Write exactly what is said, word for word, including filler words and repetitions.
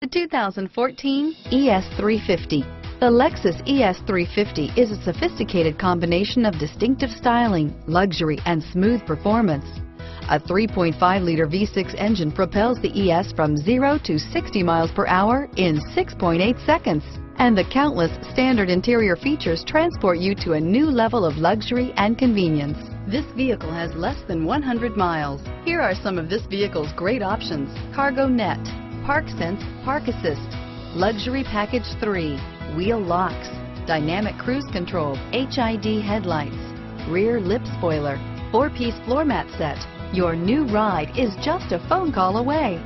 The two thousand fourteen E S three fifty. The Lexus E S three fifty is a sophisticated combination of distinctive styling, luxury, and smooth performance. A three point five liter V six engine propels the E S from zero to sixty miles per hour in six point eight seconds, and the countless standard interior features transport you to a new level of luxury and convenience. This vehicle has less than one hundred miles. Here are some of this vehicle's great options: cargo net, ParkSense, Park Assist, Luxury Package three, Wheel Locks, Dynamic Cruise Control, H I D Headlights, Rear Lip Spoiler, four piece Floor Mat Set. Your new ride is just a phone call away.